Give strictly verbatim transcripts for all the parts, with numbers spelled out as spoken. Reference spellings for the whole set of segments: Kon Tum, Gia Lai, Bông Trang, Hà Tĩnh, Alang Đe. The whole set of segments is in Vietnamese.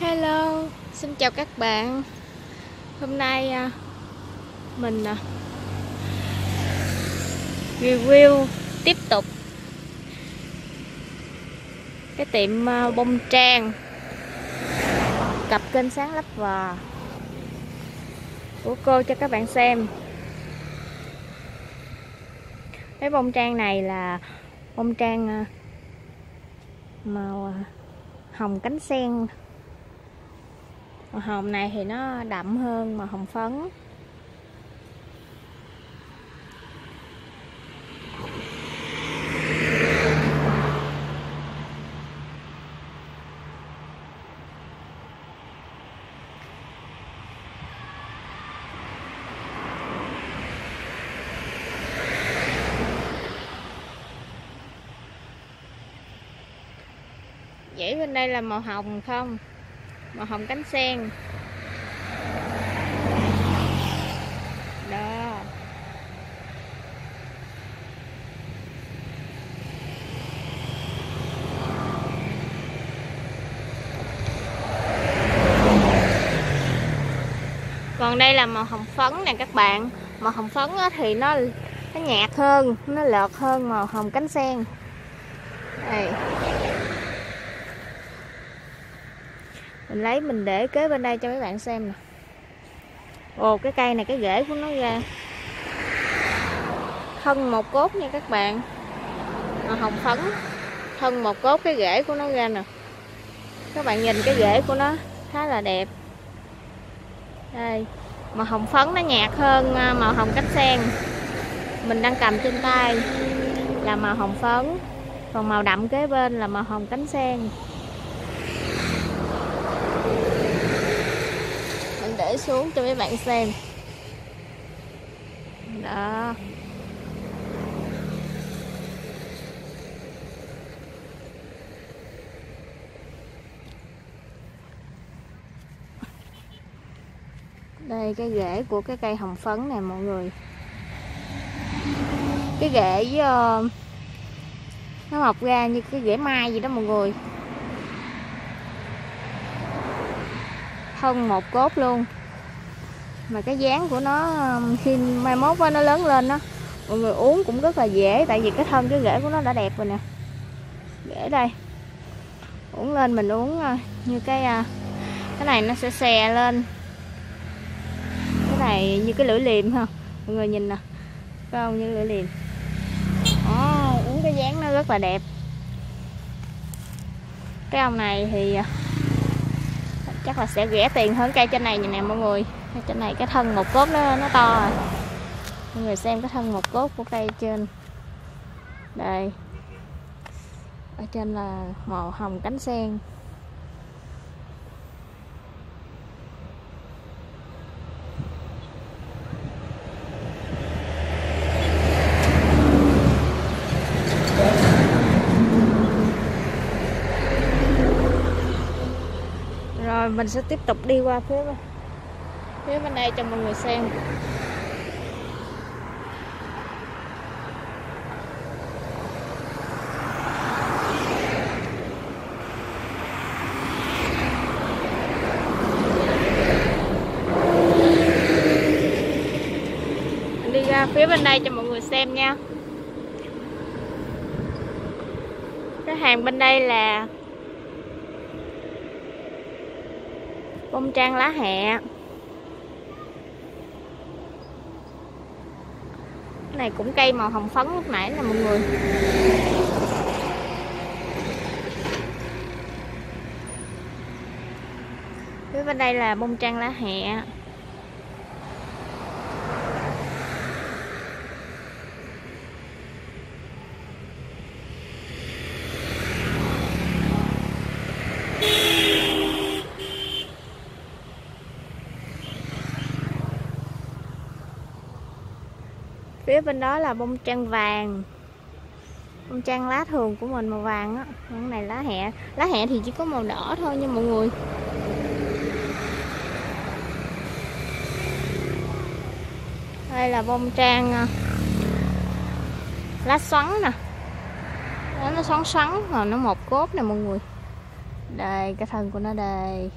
Hello, xin chào các bạn. Hôm nay mình review tiếp tục cái tiệm Bông Trang, cặp kênh sáng lấp vò của cô cho các bạn xem. Cái bông trang này là bông trang màu hồng cánh sen. Màu hồng này thì nó đậm hơn màu hồng phấn. Dãy bên đây là màu hồng không? Màu hồng cánh sen. Đó. Còn đây là màu hồng phấn nè các bạn. Màu hồng phấn thì nó nó nhạt hơn, nó lợt hơn màu hồng cánh sen. Đây. Mình lấy mình để kế bên đây cho mấy bạn xem nè. Ồ, cái cây này cái rễ của nó ra thân một cốt nha các bạn. Màu hồng phấn, thân một cốt, cái rễ của nó ra nè. Các bạn nhìn cái rễ của nó khá là đẹp. Đây, màu hồng phấn nó nhạt hơn màu hồng cánh sen. Mình đang cầm trên tay là màu hồng phấn, còn màu đậm kế bên là màu hồng cánh sen. Để xuống cho mấy bạn xem. Đó. Đây cái rễ của cái cây hồng phấn này mọi người. Cái rễ với uh, nó mọc ra như cái rễ mai gì đó mọi người. Thân một cốt luôn. Mà cái dáng của nó khi mai mốt nó lớn lên đó, mọi người uống cũng rất là dễ. Tại vì cái thân cái rễ của nó đã đẹp rồi nè. Rễ đây, uống lên mình uống như cái cái này nó sẽ xè lên. Cái này như cái lưỡi liềm ha. Mọi người nhìn nè, phải không, như lưỡi liềm. Đó, uống cái dáng nó rất là đẹp. Cái ông này thì chắc là sẽ rẻ tiền hơn cây trên này nè mọi người. Cây trên này cái thân một cốt nó, nó to à. Mọi người xem cái thân một cốt của cây trên. Đây. Ở trên là màu hồng cánh sen. Rồi mình sẽ tiếp tục đi qua phía phía bên đây cho mọi người xem. Mình đi ra phía bên đây cho mọi người xem nha. Cái hàng bên đây là bông trang lá hẹ. Cái này cũng cây màu hồng phấn lúc nãy nè mọi người. Phía bên đây là bông trang lá hẹ. Phía bên đó là bông trang vàng. Bông trang lá thường của mình màu vàng á. Cái này lá hẹ. Lá hẹ thì chỉ có màu đỏ thôi nha mọi người. Đây là bông trang lá xoắn nè. Nó xoắn xoắn rồi nó một cốt nè mọi người. Đây cái thân của nó đây.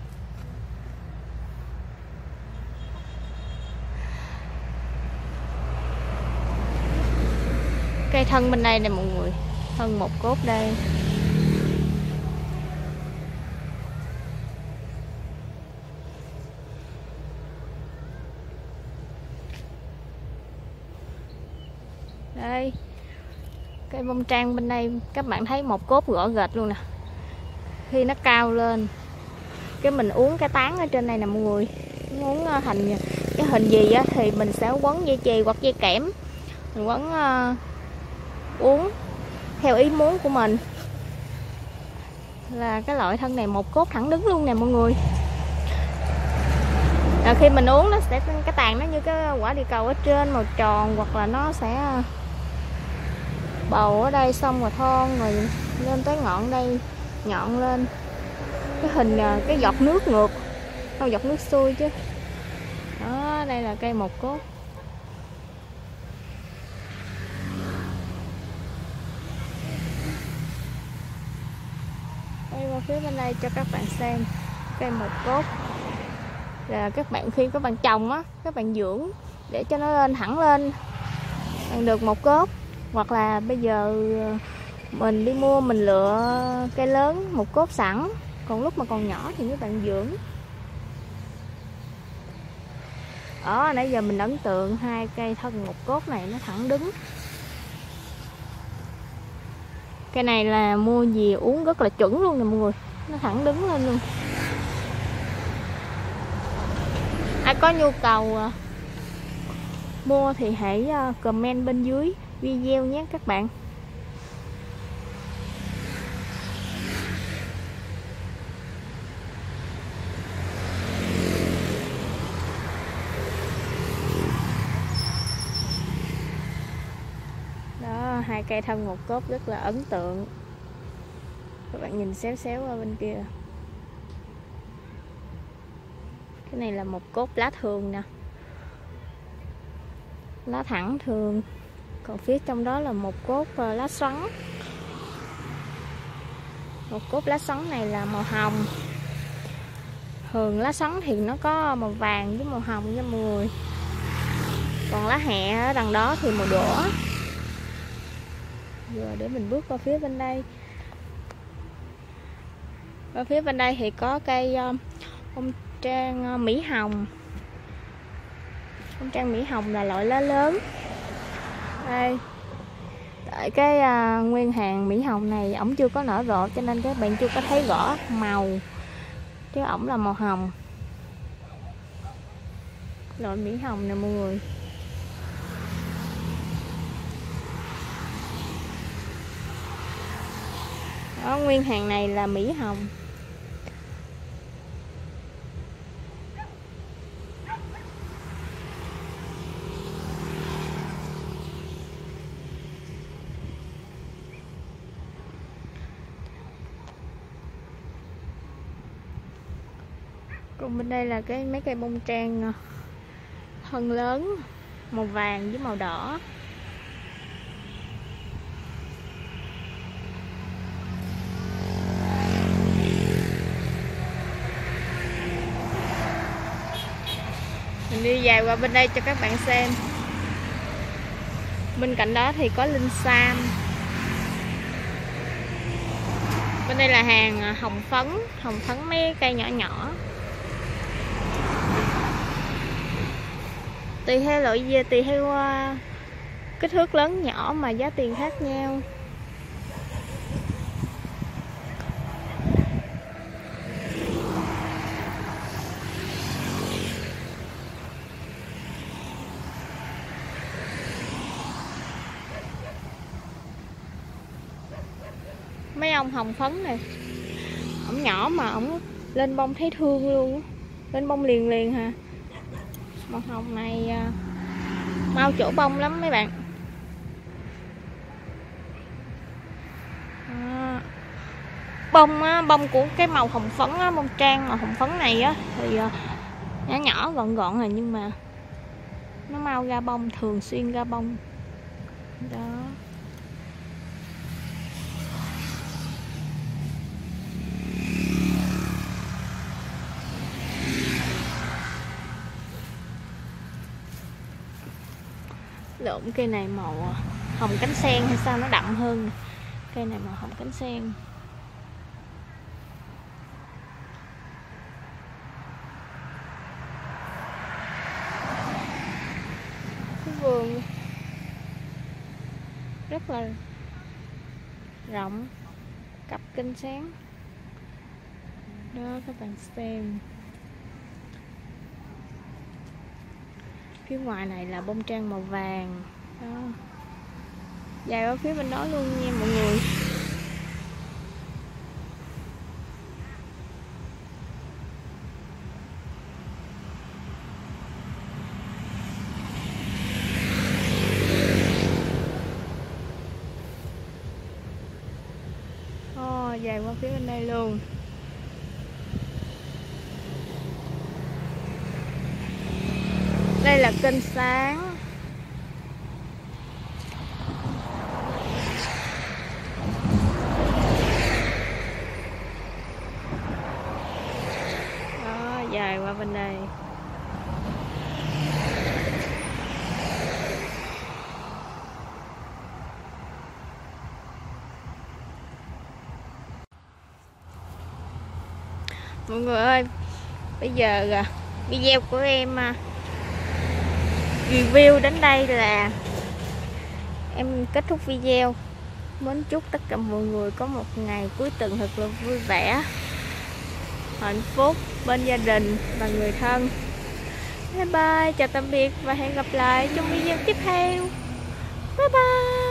Cây thân bên đây nè mọi người, thân một cốt đây. Đây, cây bông trang bên đây các bạn thấy một cốt gõ gệt luôn nè. Khi nó cao lên cái mình uống cái tán ở trên này nè mọi người, muốn thành cái hình gì á thì mình sẽ quấn dây chì hoặc dây kẽm, mình quấn uh, uống theo ý muốn của mình. Là cái loại thân này một cốt thẳng đứng luôn nè mọi người. Rồi khi mình uống nó sẽ cái tàn nó như cái quả địa cầu ở trên màu tròn, hoặc là nó sẽ bầu ở đây xong rồi thon rồi lên tới ngọn đây, nhọn lên cái hình cái giọt nước ngược, đâu giọt nước xuôi chứ. Đó, đây là cây một cốt. Đây qua phía bên đây cho các bạn xem cây một cốt. Là các bạn khi các bạn trồng á, các bạn dưỡng để cho nó lên thẳng lên được một cốt, hoặc là bây giờ mình đi mua mình lựa cây lớn một cốt sẵn, còn lúc mà còn nhỏ thì các bạn dưỡng. Ở nãy giờ mình ấn tượng hai cây thân một cốt này nó thẳng đứng. Cây này là mua gì uống rất là chuẩn luôn nè mọi người, nó thẳng đứng lên luôn. Ai có nhu cầu mua thì hãy comment bên dưới video nhé các bạn. Đó, hai cây thân một cốt rất là ấn tượng. Các bạn nhìn xéo xéo ở bên kia. Cái này là một cốt lá thường nè, lá thẳng thường, còn phía trong đó là một cốt lá xoắn. Một cốt lá xoắn này là màu hồng. Thường lá xoắn thì nó có màu vàng với màu hồng nha mọi người, còn lá hẹ ở đằng đó thì màu đỏ. Rồi để mình bước qua phía bên đây. Ở phía bên đây thì có cây bông trang Mỹ Hồng. Bông trang Mỹ Hồng là loại lá lớn. Đây, tại cái à, nguyên hàng Mỹ Hồng này ổng chưa có nở rộ cho nên các bạn chưa có thấy rõ màu, chứ ổng là màu hồng. Loại Mỹ Hồng nè mọi người. Đó, nguyên hàng này là Mỹ Hồng. Còn bên đây là cái mấy cây bông trang thân lớn màu vàng với màu đỏ. Mình đi dài qua bên đây cho các bạn xem. Bên cạnh đó thì có linh sam. Bên đây là hàng hồng phấn, hồng phấn mấy cây nhỏ nhỏ. Tùy theo loại gì, tùy theo uh, kích thước lớn nhỏ mà giá tiền khác nhau. Mấy ông hồng phấn này, ổng nhỏ mà ổng lên bông thấy thương luôn, lên bông liền liền hả. Màu hồng này mau chỗ bông lắm mấy bạn. À, bông á, bông của cái màu hồng phấn á, bông trang màu hồng phấn này á thì nhỏ nhỏ gọn gọn rồi, nhưng mà nó mau ra bông, thường xuyên ra bông. Đó. Lộn cây này màu hồng cánh sen hay sao nó đậm hơn. Cây này màu hồng cánh sen. Cái vườn rất là rộng, cặp kênh sáng đó các bạn xem. Phía ngoài này là bông trang màu vàng đó, dài ở phía bên đó luôn nha mọi người. Ồ, dài qua phía bên đây luôn. Đây là kênh sáng. Đó, dài qua bên đây. Mọi người ơi, bây giờ video của em review đến đây là em kết thúc video. Mến chúc tất cả mọi người có một ngày cuối tuần thật là vui vẻ, hạnh phúc bên gia đình và người thân. Bye bye, chào tạm biệt và hẹn gặp lại trong video tiếp theo. Bye bye.